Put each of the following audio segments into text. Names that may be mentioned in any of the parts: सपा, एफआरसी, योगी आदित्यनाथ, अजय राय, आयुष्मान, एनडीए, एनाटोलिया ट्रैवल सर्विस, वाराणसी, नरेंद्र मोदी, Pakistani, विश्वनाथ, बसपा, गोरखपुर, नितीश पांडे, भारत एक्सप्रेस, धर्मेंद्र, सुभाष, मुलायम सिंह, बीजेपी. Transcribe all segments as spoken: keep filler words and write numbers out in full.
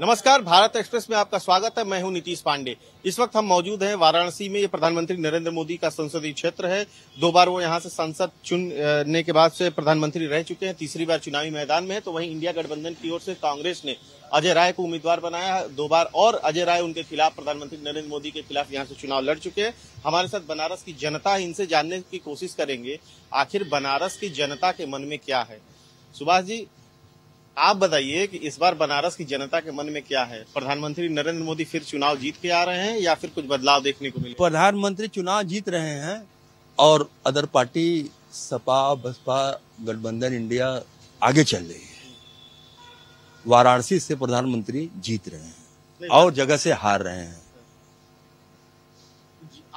नमस्कार, भारत एक्सप्रेस में आपका स्वागत है। मैं हूं नितीश पांडे। इस वक्त हम मौजूद हैं वाराणसी में। ये प्रधानमंत्री नरेंद्र मोदी का संसदीय क्षेत्र है। दो बार वो यहां से सांसद चुनने के बाद से प्रधानमंत्री रह चुके हैं, तीसरी बार चुनावी मैदान में है। तो वहीं इंडिया गठबंधन की ओर से कांग्रेस ने अजय राय को उम्मीदवार बनाया दो बार, और अजय राय उनके खिलाफ, प्रधानमंत्री नरेंद्र मोदी के खिलाफ यहाँ से चुनाव लड़ चुके हैं। हमारे साथ बनारस की जनता, इनसे जानने की कोशिश करेंगे आखिर बनारस की जनता के मन में क्या है। सुभाष जी, आप बताइए कि इस बार बनारस की जनता के मन में क्या है। प्रधानमंत्री नरेंद्र मोदी फिर चुनाव जीत के आ रहे हैं या फिर कुछ बदलाव देखने को मिले? प्रधानमंत्री चुनाव जीत रहे हैं और अदर पार्टी सपा बसपा गठबंधन इंडिया आगे चल रही है। वाराणसी से प्रधानमंत्री जीत रहे हैं और जगह से हार रहे हैं।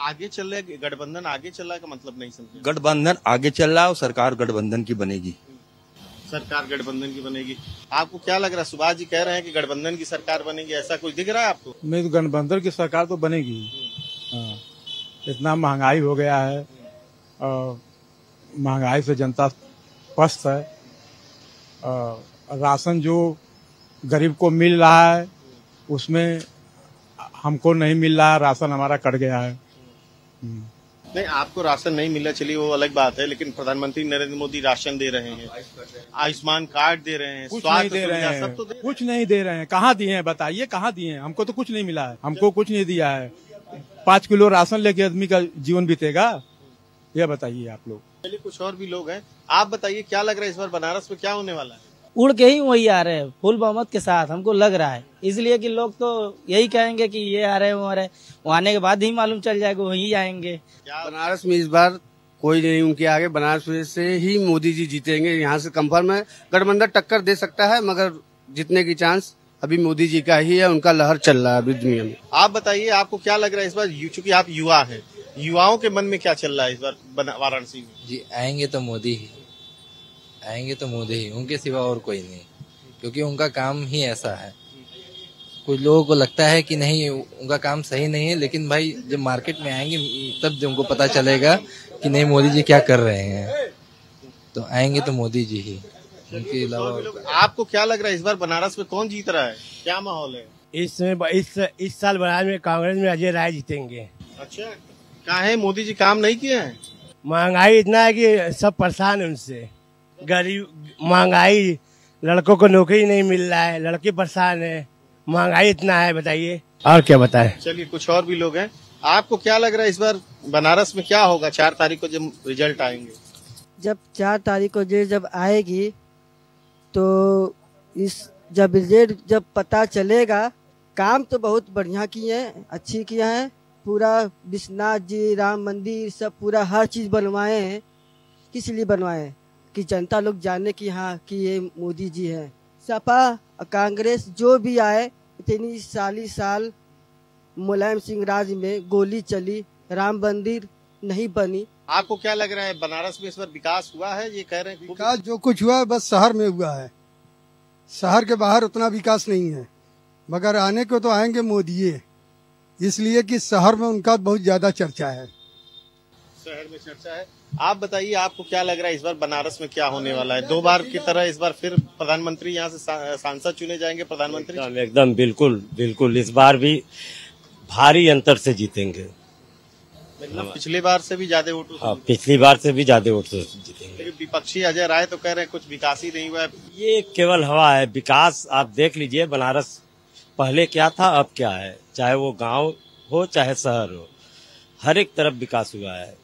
आगे चल रहे गठबंधन आगे चल रहा है का मतलब नहीं समझे। गठबंधन आगे चल रहा है और सरकार गठबंधन की बनेगी। सरकार गठबंधन की बनेगी, आपको क्या लग रहा है? सुभाष जी कह रहे हैं कि गठबंधन की सरकार बनेगी, ऐसा कुछ दिख रहा है आपको? नहीं, तो गठबंधन की सरकार तो बनेगी। आ, इतना महंगाई हो गया है और महंगाई से जनता पस्त है। आ, राशन जो गरीब को मिल रहा है उसमें हमको नहीं मिल रहा है, राशन हमारा कट गया है। नहीं, आपको राशन नहीं मिला, चलिए वो अलग बात है, लेकिन प्रधानमंत्री नरेंद्र मोदी राशन दे रहे हैं, आयुष्मान कार्ड दे रहे हैं, कुछ नहीं दे रहे हैं, सब तो दे कुछ नहीं दे रहे हैं। कहाँ दिए हैं बताइए, कहाँ दिए हैं? हमको तो कुछ नहीं मिला है, हमको कुछ नहीं दिया है। पाँच किलो राशन लेके आदमी का जीवन बीतेगा, यह बताइए आप लोग। चलिए, कुछ और भी लोग हैं, आप बताइए क्या लग रहा है इस बार बनारस में क्या होने वाला है? उड़ के ही वही आ रहे हैं फुल बहुमत के साथ, हमको लग रहा है, इसलिए कि लोग तो यही कहेंगे कि ये आ रहे हैं वो आ रहे हैं, वो आने के बाद ही मालूम चल जाएगा, वही आएंगे। बनारस में इस बार कोई नहीं उनके आगे, बनारस से ही मोदी जी जीतेंगे। यहाँ से कंफर्म है, गठबंधन टक्कर दे सकता है मगर जीतने की चांस अभी मोदी जी का ही है, उनका लहर चल रहा है अभी दुनिया में। आप बताइए, आपको क्या लग रहा है इस बार, चूँकि आप युवा है, युवाओं के मन में क्या चल रहा है इस बार वाराणसी में? जी, आएंगे तो मोदी ही आएंगे तो मोदी ही, उनके सिवा और कोई नहीं, क्योंकि उनका काम ही ऐसा है। कुछ लोगों को लगता है कि नहीं उनका काम सही नहीं है, लेकिन भाई जब मार्केट में आएंगे तब जब उनको पता चलेगा कि नहीं मोदी जी क्या कर रहे हैं। तो आएंगे तो मोदी जी ही, उनके अलावा। आपको क्या लग रहा है इस बार बनारस में कौन जीत रहा है, क्या माहौल है? इस इस, इस साल बनारस में कांग्रेस में अजय राय जीतेंगे। अच्छा, काहे, मोदी जी काम नहीं किए हैं? महंगाई इतना है कि सब परेशान है उनसे, गरीब, महंगाई, लड़कों को नौकरी नहीं मिल रहा है, लड़के परेशान है, महंगाई इतना है, बताइए और क्या बताएं। चलिए, कुछ और भी लोग हैं, आपको क्या लग रहा है इस बार बनारस में क्या होगा? चार तारीख को जब रिजल्ट आएंगे, जब चार तारीख को रिजल्ट जब आएगी तो इस जब रिजल्ट जब पता चलेगा, काम तो बहुत बढ़िया किए हैं, अच्छी किए हैं, पूरा विश्वनाथ जी, राम मंदिर, सब पूरा हर चीज बनवाए हैं। किस लिए बनवाए हैं? कि जनता लोग जाने कि हाँ कि ये मोदी जी हैं। सपा कांग्रेस जो भी आए, इतनी साली साल मुलायम सिंह राज में गोली चली, राम मंदिर नहीं बनी। आपको क्या लग रहा है बनारस में इस बार विकास हुआ है? ये कह रहे हैं विकास जो कुछ हुआ है बस शहर में हुआ है, शहर के बाहर उतना विकास नहीं है, मगर आने को तो आएंगे मोदी, इसलिए कि शहर में उनका बहुत ज्यादा चर्चा है, शहर में चर्चा है। आप बताइए, आपको क्या लग रहा है इस बार बनारस में क्या होने वाला है? दो बार की तरह इस बार फिर प्रधानमंत्री यहाँ से सांसद चुने जाएंगे प्रधानमंत्री? एकदम, एकदम बिल्कुल बिल्कुल, इस बार भी भारी अंतर से जीतेंगे। मतलब पिछली बार से भी ज्यादा वोट? हाँ, पिछली बार से भी ज्यादा वोट से जीतेंगे। लेकिन विपक्षी अजय राय तो कह रहे हैं कुछ विकास ही नहीं हुआ है। ये केवल हवा है, विकास आप देख लीजिए, बनारस पहले क्या था अब क्या है, चाहे वो गाँव हो चाहे शहर हो, हर एक तरफ विकास हुआ है,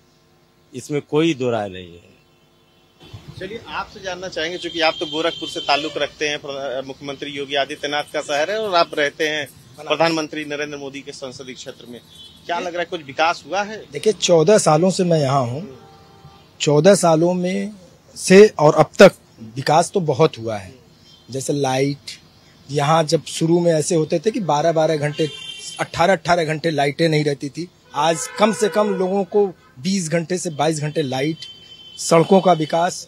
इसमें कोई दो राय नहीं है। चलिए, आपसे जानना चाहेंगे, क्योंकि आप तो गोरखपुर से ताल्लुक रखते हैं, मुख्यमंत्री योगी आदित्यनाथ का शहर है और आप रहते हैं प्रधानमंत्री नरेंद्र मोदी के संसदीय क्षेत्र में, क्या लग रहा है कुछ विकास हुआ है? देखिए, चौदह सालों से मैं यहाँ हूँ, चौदह सालों में से और अब तक विकास तो बहुत हुआ है। जैसे लाइट, यहाँ जब शुरू में ऐसे होते थे कि बारह बारह घंटे अट्ठारह अट्ठारह घंटे लाइटें नहीं रहती थी, आज कम से कम लोगों को बीस घंटे से बाईस घंटे लाइट। सड़कों का विकास,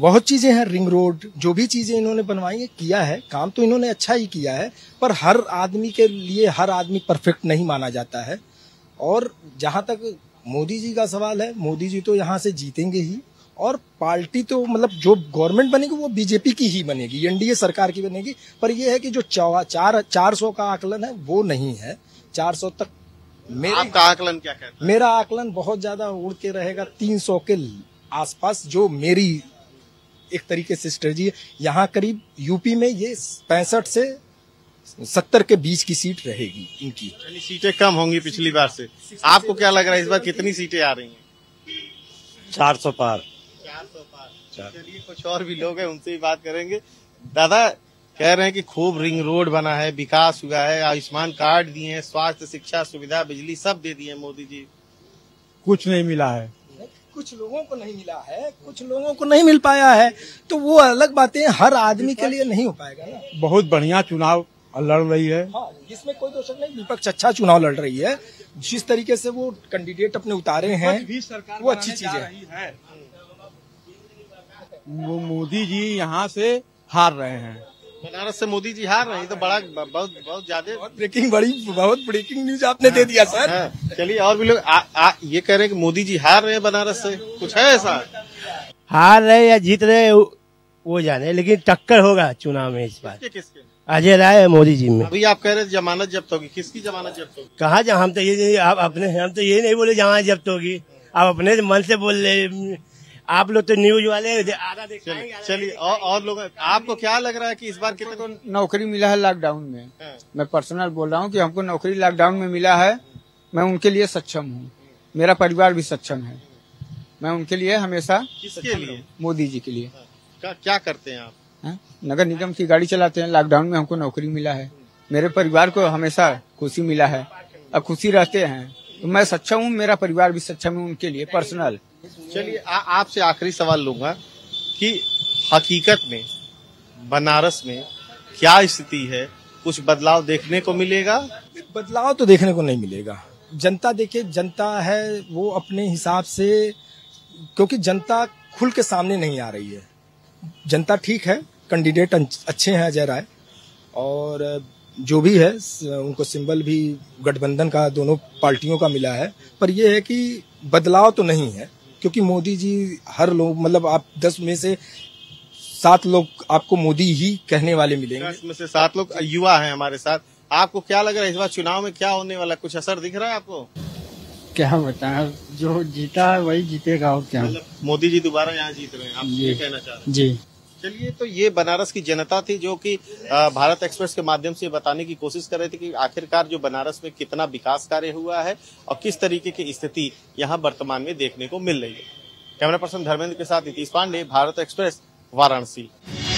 बहुत चीज़ें हैं, रिंग रोड, जो भी चीज़ें इन्होंने बनवाई है, किया है, काम तो इन्होंने अच्छा ही किया है, पर हर आदमी के लिए, हर आदमी परफेक्ट नहीं माना जाता है। और जहाँ तक मोदी जी का सवाल है, मोदी जी तो यहाँ से जीतेंगे ही, और पार्टी तो मतलब जो गवर्नमेंट बनेगी वो बीजेपी की ही बनेगी, एनडीए सरकार की बनेगी। पर यह है कि जो चार चार सौ का आकलन है वो नहीं है। चार सौ तक मेरा आकलन क्या कहता है? मेरा आकलन बहुत ज्यादा उड़ के रहेगा तीन सौ के आसपास, जो मेरी एक तरीके से स्ट्रेटजी है। यहाँ करीब यूपी में ये पैंसठ से सत्तर के बीच की सीट रहेगी इनकी, यानी सीटें कम होंगी पिछली बार से। आपको क्या लग रहा है इस बार कितनी सीटें आ रही हैं? चार सौ पार। चार सौ पार। चलिए कुछ और भी लोग हैं उनसे भी बात करेंगे। दादा कह रहे हैं कि खूब रिंग रोड बना है, विकास हुआ है, आयुष्मान कार्ड दिए हैं, स्वास्थ्य शिक्षा सुविधा बिजली सब दे दिए मोदी जी। कुछ नहीं मिला है, कुछ लोगों को नहीं मिला है, कुछ लोगों को नहीं मिल पाया है, तो वो अलग बातें हर आदमी के लिए नहीं हो पाएगा ना। बहुत बढ़िया चुनाव लड़ रही है, हाँ, इसमें कोई दोष नहीं। विपक्ष अच्छा चुनाव लड़ रही है, जिस तरीके से वो कैंडिडेट अपने उतारे हैं भी सरकार वो अच्छी चीज है। वो मोदी जी यहाँ से हार रहे हैं, बनारस से मोदी जी हार रहे हैं, तो बड़ा बहुत बहुत ज्यादा ब्रेकिंग बड़ी बहुत ब्रेकिंग न्यूज आपने दे दिया सर। चलिए और भी लोग ये कह रहे हैं कि मोदी जी हार रहे हैं बनारस से, कुछ है ऐसा? हार रहे या जीत रहे वो जाने, लेकिन टक्कर होगा चुनाव में इस बार। किसके? अजय राय मोदी जी में। अभी आप कह रहे जमानत जब्त होगी, किसकी जमानत जब्त होगी? कहा जा, हम तो ये आप अपने हम तो ये नहीं बोले जमानत जब्त होगी, आप अपने मन से बोल रहे। आप लोग तो न्यूज वाले आधा देख। चलिए और, और लोग आपको क्या लग रहा है कि इस बार कितने को नौकरी मिला है लॉकडाउन में? मैं पर्सनल बोल रहा हूँ कि हमको नौकरी लॉकडाउन में मिला है, मैं उनके लिए सक्षम हूँ, मेरा परिवार भी सक्षम है, मैं उनके लिए हमेशा। किसके लिए? मोदी जी के लिए। क्या करते हैं आप? है? नगर निगम की गाड़ी चलाते हैं। लॉकडाउन में हमको नौकरी मिला है, मेरे परिवार को हमेशा खुशी मिला है, अब खुशी रहते हैं तो मैं सक्षम हूँ, मेरा परिवार भी सक्षम है उनके लिए पर्सनल। चलिए आपसे आखिरी सवाल लूंगा कि हकीकत में बनारस में क्या स्थिति है, कुछ बदलाव देखने को मिलेगा? बदलाव तो देखने को नहीं मिलेगा। जनता देखिए, जनता है वो अपने हिसाब से, क्योंकि जनता खुल के सामने नहीं आ रही है। जनता ठीक है, कैंडिडेट अच्छे हैं अजय राय, और जो भी है उनको सिंबल भी गठबंधन का दोनों पार्टियों का मिला है। पर यह है कि बदलाव तो नहीं है, क्योंकि मोदी जी हर लोग मतलब आप दस में से सात लोग आपको मोदी ही कहने वाले मिलेंगे। दस में से सात लोग युवा हैं हमारे साथ। आपको क्या लग रहा है इस बार चुनाव में क्या होने वाला, कुछ असर दिख रहा है आपको? क्या बताएं, जो जीता है वही जीतेगा। और क्या मोदी जी दोबारा यहाँ जीत रहे हैं, आप ये कहना चाह रहे हैं? जी। चलिए, तो ये बनारस की जनता थी जो कि भारत एक्सप्रेस के माध्यम से बताने की कोशिश कर रहे थे कि आखिरकार जो बनारस में कितना विकास कार्य हुआ है और किस तरीके की स्थिति यहाँ वर्तमान में देखने को मिल रही है। कैमरा पर्सन धर्मेंद्र के साथ नितीश पांडे, भारत एक्सप्रेस, वाराणसी।